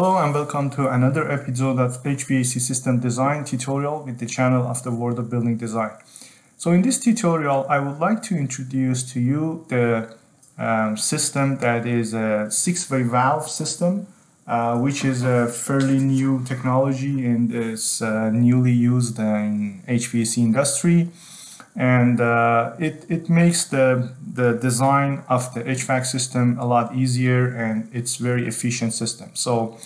Hello and welcome to another episode of HVAC system design tutorial with the channel of the World of Building Design. So in this tutorial, I would like to introduce to you the system that is a six-way valve system, which is a fairly new technology and is newly used in HVAC industry. And it makes the design of the HVAC system a lot easier, and it's very efficient system. So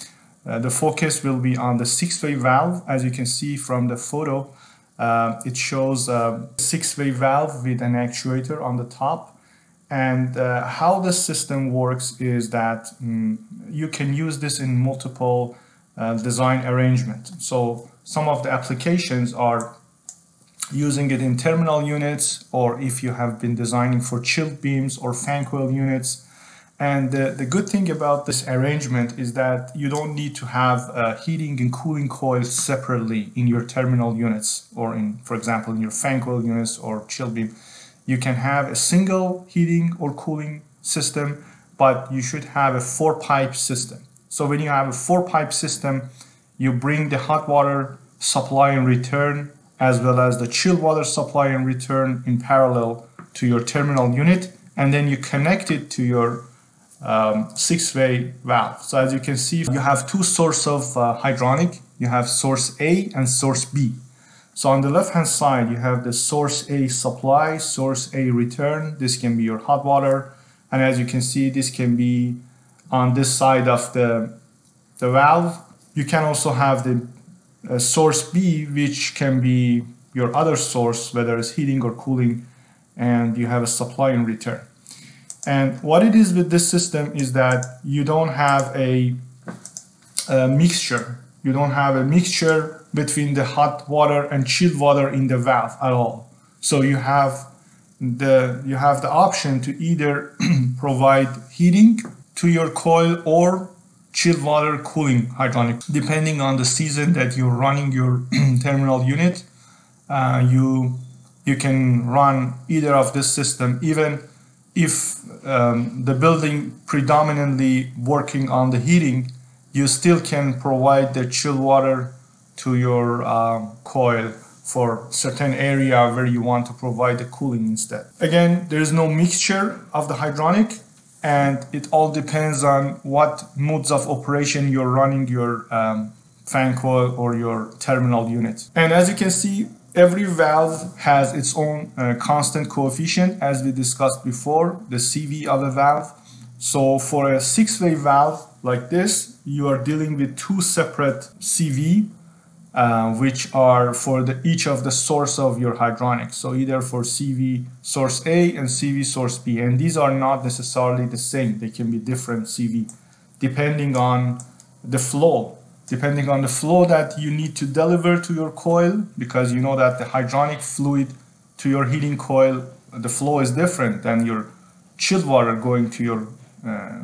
the focus will be on the six-way valve. As you can see from the photo, it shows a six-way valve with an actuator on the top. And how the system works is that you can use this in multiple design arrangements. So some of the applications are using it in terminal units, or if you have been designing for chilled beams or fan coil units. And the good thing about this arrangement is that you don't need to have heating and cooling coils separately in your terminal units, or in, for example, in your fan coil units or chilled beam. You can have a single heating or cooling system, but you should have a four-pipe system. So when you have a four-pipe system, you bring the hot water supply and return, as well as the chilled water supply and return, in parallel to your terminal unit, and then you connect it to your six-way valve. So as you can see, you have two sources of hydronic. You have source A and source B. So on the left-hand side, you have the source A supply, source A return. This can be your hot water. And as you can see, this can be on this side of the valve. You can also have the source B, which can be your other source, whether it's heating or cooling, and you have a supply and return. And what it is with this system is that you don't have a mixture. You don't have a mixture between the hot water and chilled water in the valve at all. So you have the option to either provide heating to your coil or chilled water cooling hydronic. Depending on the season that you're running your terminal unit, you can run either of this system, even if the building predominantly working on the heating, you still can provide the chilled water to your coil for certain area where you want to provide the cooling instead. Again, there is no mixture of the hydronic, and it all depends on what modes of operation you're running your fan coil or your terminal unit. And as you can see, every valve has its own constant coefficient, as we discussed before, the CV of a valve. So for a six-way valve like this, you are dealing with two separate CV, which are for each of the source of your hydronic. So either for CV source A and CV source B, and these are not necessarily the same. They can be different CV depending on the flow, that you need to deliver to your coil, because you know that the hydronic fluid to your heating coil, the flow is different than your chilled water going to your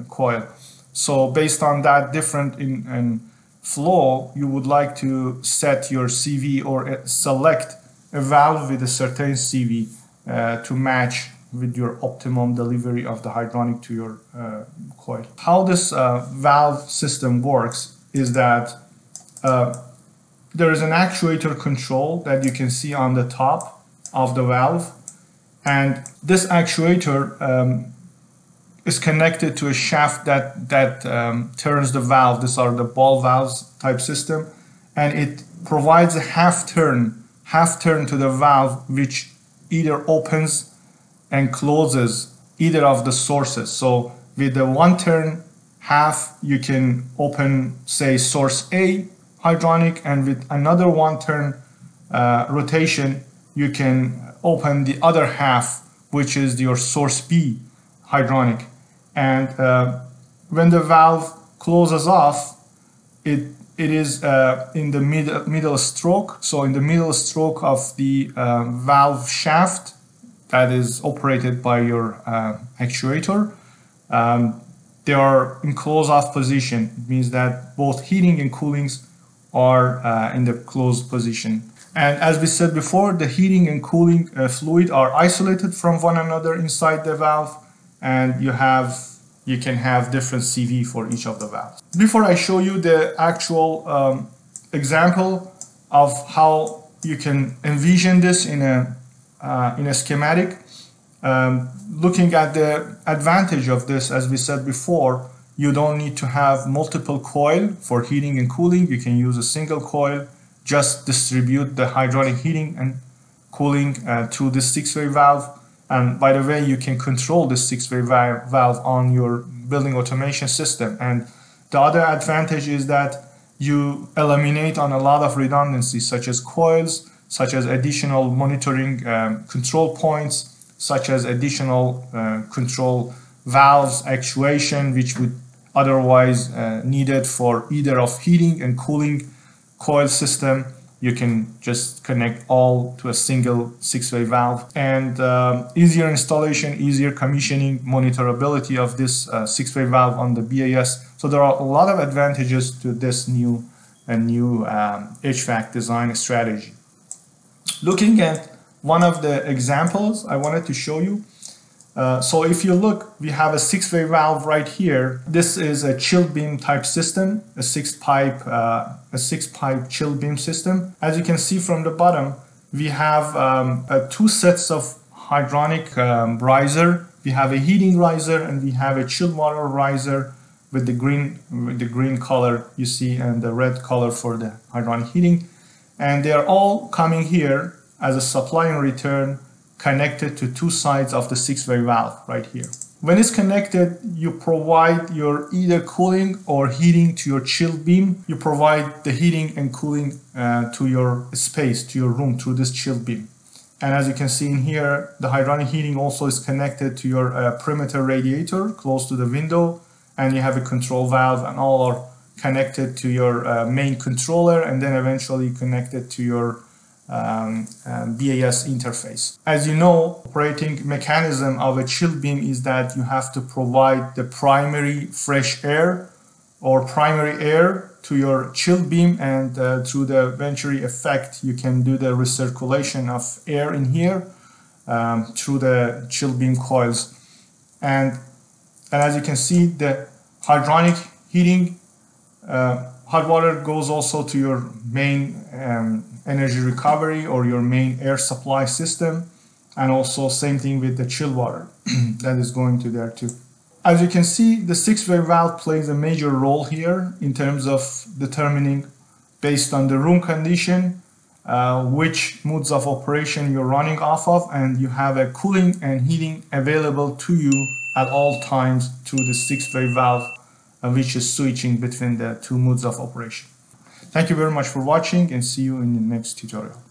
coil. So based on that different in flow, you would like to set your CV or select a valve with a certain CV to match with your optimum delivery of the hydronic to your coil. How this valve system works is that there is an actuator control that you can see on the top of the valve, and this actuator is connected to a shaft that turns the valve. These are the ball valves type system, and it provides a half turn to the valve, which either opens and closes either of the sources. So with the one turn half, you can open, say, source A hydronic, and with another one turn rotation, you can open the other half, which is your source B hydronic. And when the valve closes off, it is in the middle stroke. So in the middle stroke of the valve shaft that is operated by your actuator, they are in closed off position. It means that both heating and coolings are in the closed position. And as we said before, the heating and cooling fluid are isolated from one another inside the valve, and you have you can have different CV for each of the valves. Before I show you the actual example of how you can envision this in a schematic, looking at the advantage of this, as we said before, you don't need to have multiple coil for heating and cooling. You can use a single coil, just distribute the hydronic heating and cooling through this six-way valve. And by the way, you can control the six-way valve on your building automation system. And the other advantage is that you eliminate on a lot of redundancies, such as coils, such as additional monitoring control points, such as additional control valves, actuation, which would otherwise needed for either of heating and cooling coil system. You can just connect all to a single six-way valve, and easier installation, easier commissioning, monitorability of this six-way valve on the BAS. So there are a lot of advantages to this new HVAC design strategy. Looking at one of the examples I wanted to show you. So if you look, we have a six-way valve right here. This is a chilled beam type system, a six-pipe chilled beam system. As you can see from the bottom, we have two sets of hydronic riser. We have a heating riser and we have a chilled water riser with the green color you see and the red color for the hydronic heating. And they are all coming here as a supply and return, connected to two sides of the six-way valve right here. When it's connected, you provide your either cooling or heating to your chilled beam. You provide the heating and cooling to your space, to your room, through this chilled beam. And as you can see in here, the hydronic heating also is connected to your perimeter radiator close to the window, and you have a control valve, and all are connected to your main controller, and then eventually connected to your BAS interface. As you know, operating mechanism of a chilled beam is that you have to provide the primary fresh air or primary air to your chilled beam, and through the Venturi effect you can do the recirculation of air in here through the chilled beam coils. And as you can see, the hydronic heating hot water goes also to your main energy recovery or your main air supply system, and also same thing with the chilled water that is going to there too. As you can see, the six-way valve plays a major role here in terms of determining, based on the room condition, which modes of operation you're running off of, and you have a cooling and heating available to you at all times through the six-way valve, which is switching between the two modes of operation. Thank you very much for watching, and see you in the next tutorial.